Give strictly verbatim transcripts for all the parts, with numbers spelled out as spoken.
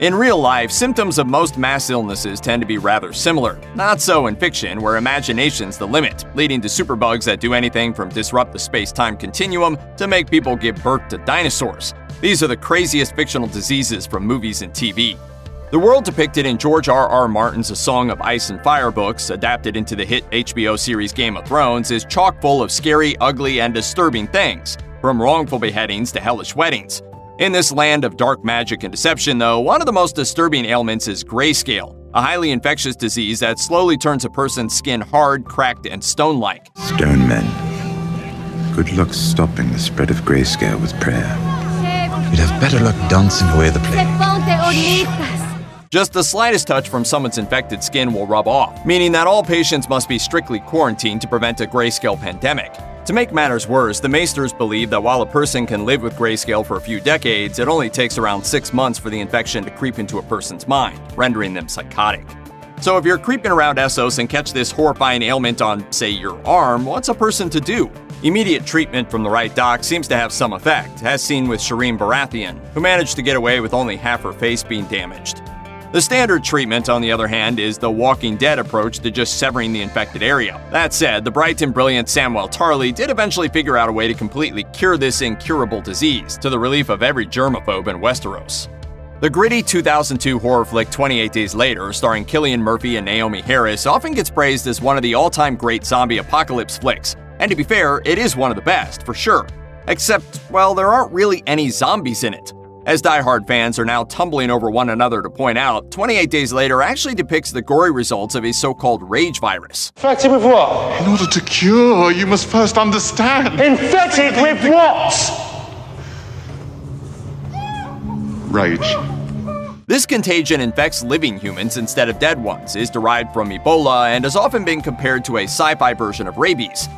In real life, symptoms of most mass illnesses tend to be rather similar. Not so in fiction, where imagination's the limit, leading to superbugs that do anything from disrupt the space-time continuum to make people give birth to dinosaurs. These are the craziest fictional diseases from movies and T V. The world depicted in George R R Martin's A Song of Ice and Fire books, adapted into the hit H B O series Game of Thrones, is chock full of scary, ugly, and disturbing things, from wrongful beheadings to hellish weddings. In this land of dark magic and deception, though, one of the most disturbing ailments is greyscale, a highly infectious disease that slowly turns a person's skin hard, cracked, and stone-like. Stone men, good luck stopping the spread of greyscale with prayer. You'd have better luck dancing away the plague. Just the slightest touch from someone's infected skin will rub off, meaning that all patients must be strictly quarantined to prevent a grayscale pandemic. To make matters worse, the Maesters believe that while a person can live with grayscale for a few decades, it only takes around six months for the infection to creep into a person's mind, rendering them psychotic. So if you're creeping around Essos and catch this horrifying ailment on, say, your arm, what's a person to do? Immediate treatment from the right doc seems to have some effect, as seen with Shireen Baratheon, who managed to get away with only half her face being damaged. The standard treatment, on the other hand, is the Walking Dead approach to just severing the infected area. That said, the bright and brilliant Samwell Tarly did eventually figure out a way to completely cure this incurable disease, to the relief of every germaphobe in Westeros. The gritty two thousand two horror flick twenty-eight days later, starring Killian Murphy and Naomi Harris, often gets praised as one of the all-time great zombie apocalypse flicks. And to be fair, it is one of the best, for sure. Except, well, there aren't really any zombies in it. As diehard fans are now tumbling over one another to point out, twenty-eight days later actually depicts the gory results of a so-called rage virus. Infected with what? In order to cure, you must first understand. Infected with what? Rage. This contagion infects living humans instead of dead ones, is derived from Ebola, and has often been compared to a sci-fi version of rabies.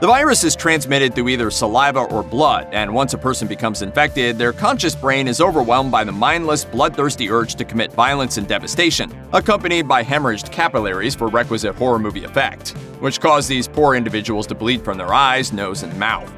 The virus is transmitted through either saliva or blood, and once a person becomes infected, their conscious brain is overwhelmed by the mindless, bloodthirsty urge to commit violence and devastation, accompanied by hemorrhaged capillaries for requisite horror movie effect, which caused these poor individuals to bleed from their eyes, nose, and mouth.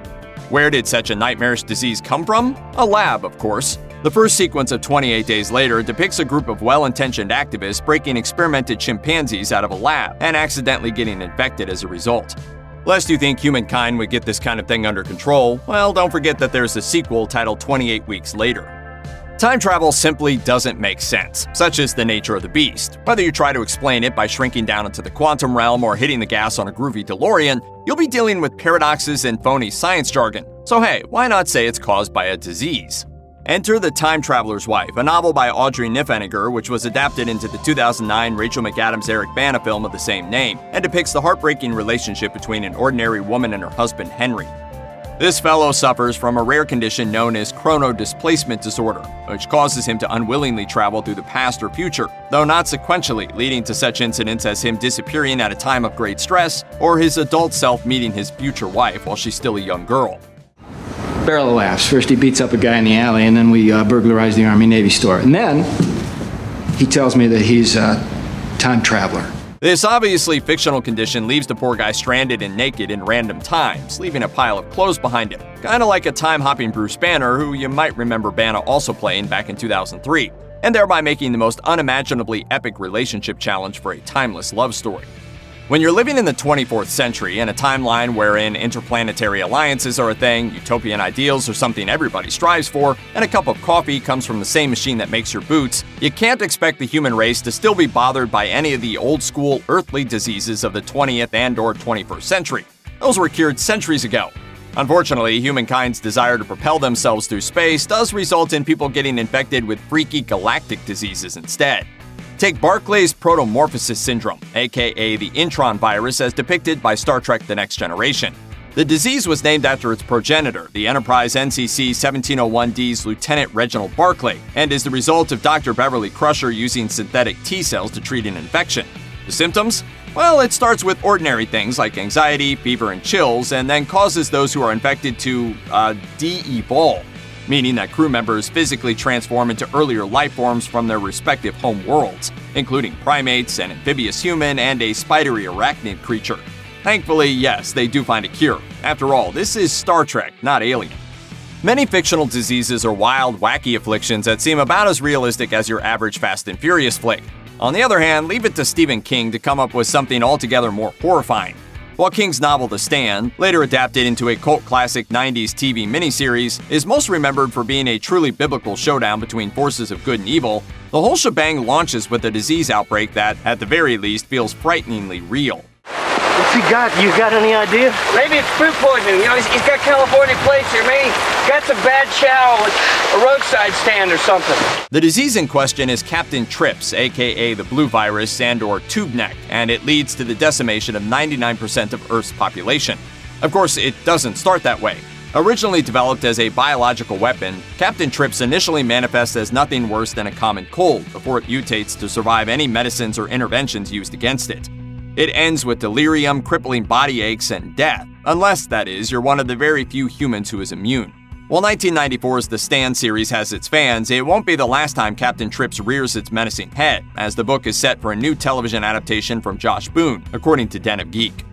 Where did such a nightmarish disease come from? A lab, of course. The first sequence of twenty-eight days later depicts a group of well-intentioned activists breaking experimented chimpanzees out of a lab and accidentally getting infected as a result. Lest you think humankind would get this kind of thing under control, well, don't forget that there's a sequel titled twenty-eight weeks later. Time travel simply doesn't make sense, such is the nature of the beast. Whether you try to explain it by shrinking down into the quantum realm or hitting the gas on a groovy DeLorean, you'll be dealing with paradoxes and phony science jargon. So hey, why not say it's caused by a disease? Enter The Time Traveler's Wife, a novel by Audrey Niffenegger, which was adapted into the two thousand nine Rachel McAdams' Eric Bana film of the same name, and depicts the heartbreaking relationship between an ordinary woman and her husband, Henry. This fellow suffers from a rare condition known as chronodisplacement disorder, which causes him to unwillingly travel through the past or future, though not sequentially, leading to such incidents as him disappearing at a time of great stress, or his adult self meeting his future wife while she's still a young girl. Barrel of laughs. First he beats up a guy in the alley, and then we uh, burglarize the Army-Navy store. And then he tells me that he's a time traveler. This obviously fictional condition leaves the poor guy stranded and naked in random times, leaving a pile of clothes behind him, kind of like a time-hopping Bruce Banner, who you might remember Banner also playing back in two thousand three, and thereby making the most unimaginably epic relationship challenge for a timeless love story. When you're living in the twenty-fourth century, in a timeline wherein interplanetary alliances are a thing, utopian ideals are something everybody strives for, and a cup of coffee comes from the same machine that makes your boots, you can't expect the human race to still be bothered by any of the old-school earthly diseases of the twentieth and or twenty-first century. Those were cured centuries ago. Unfortunately, humankind's desire to propel themselves through space does result in people getting infected with freaky galactic diseases instead. Take Barclay's Protomorphosis Syndrome, aka the Intron virus as depicted by Star Trek The Next Generation. The disease was named after its progenitor, the Enterprise N C C seventeen oh one D's Lieutenant Reginald Barclay, and is the result of Doctor Beverly Crusher using synthetic T-cells to treat an infection. The symptoms? Well, it starts with ordinary things like anxiety, fever, and chills, and then causes those who are infected to, uh, de-evolve, meaning that crew members physically transform into earlier life forms from their respective home worlds, including primates, an amphibious human, and a spidery arachnid creature. Thankfully, yes, they do find a cure. After all, this is Star Trek, not Alien. Many fictional diseases are wild, wacky afflictions that seem about as realistic as your average Fast and Furious flick. On the other hand, leave it to Stephen King to come up with something altogether more horrifying. While King's novel The Stand, later adapted into a cult classic nineties T V miniseries, is most remembered for being a truly biblical showdown between forces of good and evil, the whole shebang launches with a disease outbreak that, at the very least, feels frighteningly real. What's he got? You got any idea? Maybe it's food poisoning. You know, he's, he's got California plates here. Maybe he's got some bad chow at a roadside stand or something. The disease in question is Captain Trips, aka the Blue Virus and or Tube Neck, and it leads to the decimation of ninety-nine percent of Earth's population. Of course, it doesn't start that way. Originally developed as a biological weapon, Captain Trips initially manifests as nothing worse than a common cold before it mutates to survive any medicines or interventions used against it. It ends with delirium, crippling body aches, and death, unless, that is, you're one of the very few humans who is immune. While nineteen ninety-four's The Stand series has its fans, it won't be the last time Captain Trips rears its menacing head, as the book is set for a new television adaptation from Josh Boone, according to Den of Geek.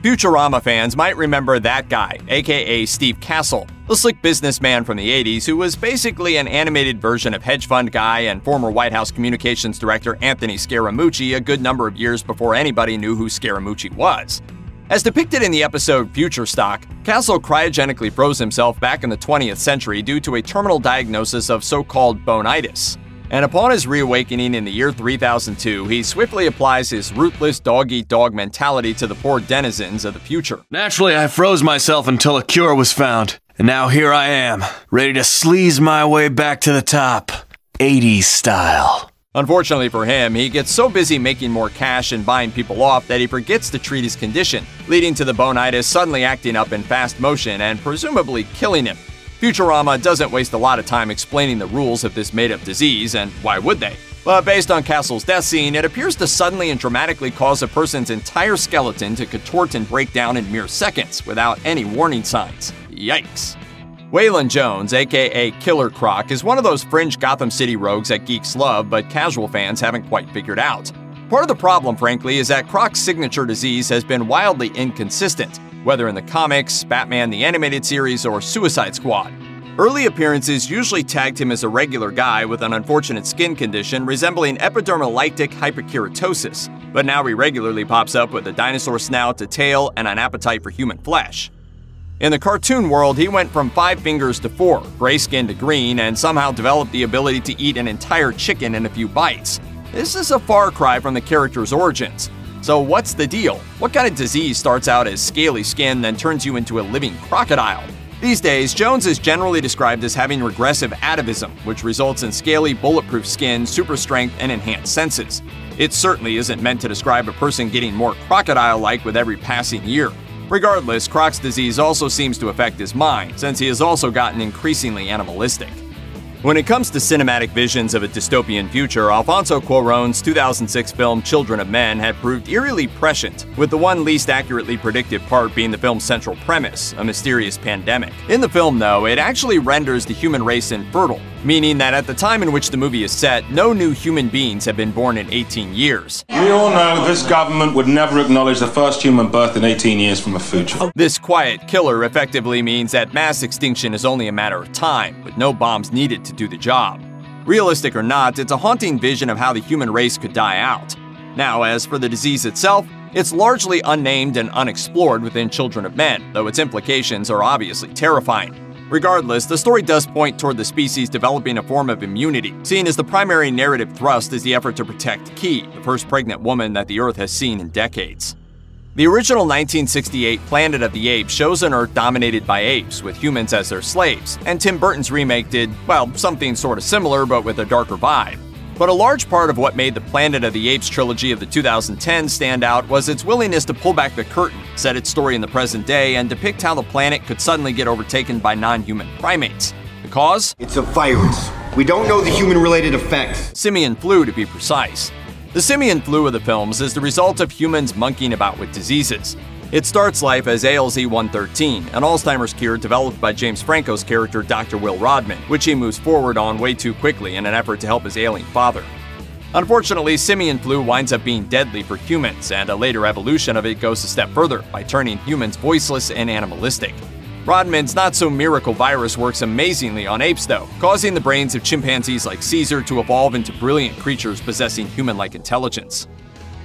Futurama fans might remember that guy, aka Steve Castle, the slick businessman from the eighties who was basically an animated version of hedge fund guy and former White House communications director Anthony Scaramucci a good number of years before anybody knew who Scaramucci was. As depicted in the episode Future Stock, Castle cryogenically froze himself back in the twentieth century due to a terminal diagnosis of so-called boneitis. And upon his reawakening in the year three thousand two, he swiftly applies his ruthless dog-eat-dog mentality to the poor denizens of the future. Naturally, I froze myself until a cure was found. And now here I am, ready to sleaze my way back to the top, eighties style. Unfortunately for him, he gets so busy making more cash and buying people off that he forgets to treat his condition, leading to the boneitis suddenly acting up in fast motion and presumably killing him. Futurama doesn't waste a lot of time explaining the rules of this made-up disease, and why would they? But based on Castle's death scene, it appears to suddenly and dramatically cause a person's entire skeleton to contort and break down in mere seconds without any warning signs. Yikes. Waylon Jones, aka Killer Croc, is one of those fringe Gotham City rogues that geeks love but casual fans haven't quite figured out. Part of the problem, frankly, is that Croc's signature disease has been wildly inconsistent, whether in the comics, Batman the Animated Series, or Suicide Squad. Early appearances usually tagged him as a regular guy with an unfortunate skin condition resembling epidermolytic hyperkeratosis, but now he regularly pops up with a dinosaur snout, a tail, and an appetite for human flesh. In the cartoon world, he went from five fingers to four, gray skin to green, and somehow developed the ability to eat an entire chicken in a few bites. This is a far cry from the character's origins. So what's the deal? What kind of disease starts out as scaly skin then turns you into a living crocodile? These days, Jones is generally described as having regressive atavism, which results in scaly, bulletproof skin, super strength, and enhanced senses. It certainly isn't meant to describe a person getting more crocodile-like with every passing year. Regardless, Croc's disease also seems to affect his mind, since he has also gotten increasingly animalistic. When it comes to cinematic visions of a dystopian future, Alfonso Cuarón's two thousand six film Children of Men had proved eerily prescient, with the one least accurately predictive part being the film's central premise, a mysterious pandemic. In the film, though, it actually renders the human race infertile, meaning that at the time in which the movie is set, no new human beings have been born in eighteen years. We all know this government would never acknowledge the first human birth in eighteen years from a food truck. This quiet killer effectively means that mass extinction is only a matter of time, with no bombs needed to do the job. Realistic or not, it's a haunting vision of how the human race could die out. Now, as for the disease itself, it's largely unnamed and unexplored within Children of Men, though its implications are obviously terrifying. Regardless, the story does point toward the species developing a form of immunity, seen as the primary narrative thrust is the effort to protect Key, the first pregnant woman that the Earth has seen in decades. The original nineteen sixty-eight Planet of the Apes shows an Earth dominated by apes, with humans as their slaves, and Tim Burton's remake did, well, something sort of similar but with a darker vibe. But a large part of what made the Planet of the Apes trilogy of the two thousand ten stand out was its willingness to pull back the curtain, set its story in the present day, and depict how the planet could suddenly get overtaken by non-human primates. The cause? It's a virus. We don't know the human-related effects. Simian flu, to be precise. The simian flu of the films is the result of humans monkeying about with diseases. It starts life as A L Z one thirteen, an Alzheimer's cure developed by James Franco's character Doctor Will Rodman, which he moves forward on way too quickly in an effort to help his ailing father. Unfortunately, simian flu winds up being deadly for humans, and a later evolution of it goes a step further by turning humans voiceless and animalistic. Rodman's not-so-miracle virus works amazingly on apes, though, causing the brains of chimpanzees like Caesar to evolve into brilliant creatures possessing human-like intelligence.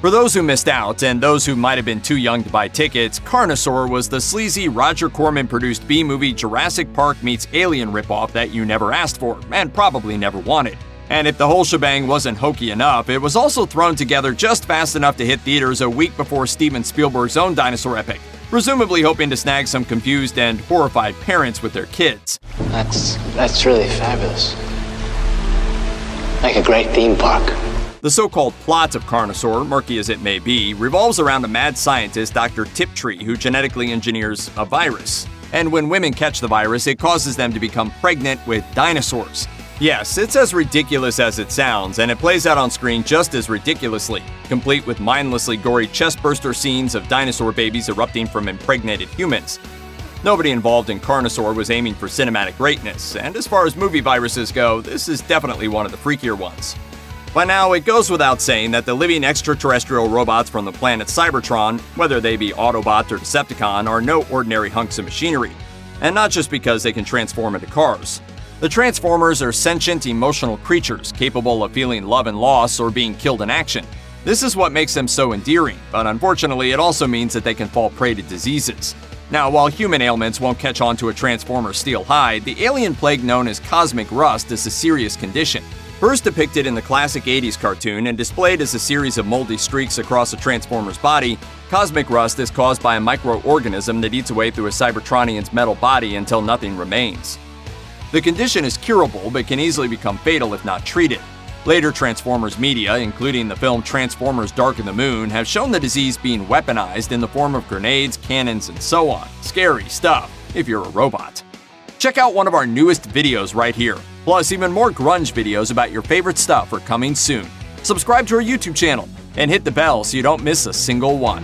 For those who missed out, and those who might have been too young to buy tickets, Carnosaur was the sleazy Roger Corman-produced B-movie Jurassic Park meets Alien ripoff that you never asked for, and probably never wanted. And if the whole shebang wasn't hokey enough, it was also thrown together just fast enough to hit theaters a week before Steven Spielberg's own dinosaur epic, presumably hoping to snag some confused and horrified parents with their kids. That's, that's really fabulous. Like a great theme park. The so-called plot of Carnosaur, murky as it may be, revolves around a mad scientist, Doctor Tiptree, who genetically engineers a virus. And when women catch the virus, it causes them to become pregnant with dinosaurs. Yes, it's as ridiculous as it sounds, and it plays out on screen just as ridiculously, complete with mindlessly gory chestburster scenes of dinosaur babies erupting from impregnated humans. Nobody involved in Carnosaur was aiming for cinematic greatness, and as far as movie viruses go, this is definitely one of the freakier ones. By now, it goes without saying that the living extraterrestrial robots from the planet Cybertron, whether they be Autobots or Decepticon, are no ordinary hunks of machinery. And not just because they can transform into cars. The Transformers are sentient, emotional creatures capable of feeling love and loss or being killed in action. This is what makes them so endearing, but unfortunately, it also means that they can fall prey to diseases. Now, while human ailments won't catch on to a Transformer's steel hide, the alien plague known as Cosmic Rust is a serious condition. First depicted in the classic eighties cartoon and displayed as a series of moldy streaks across a Transformer's body, Cosmic Rust is caused by a microorganism that eats away through a Cybertronian's metal body until nothing remains. The condition is curable but can easily become fatal if not treated. Later Transformers media, including the film Transformers Dark of the Moon, have shown the disease being weaponized in the form of grenades, cannons, and so on. Scary stuff, if you're a robot. Check out one of our newest videos right here. Plus, even more grunge videos about your favorite stuff are coming soon. Subscribe to our YouTube channel and hit the bell so you don't miss a single one.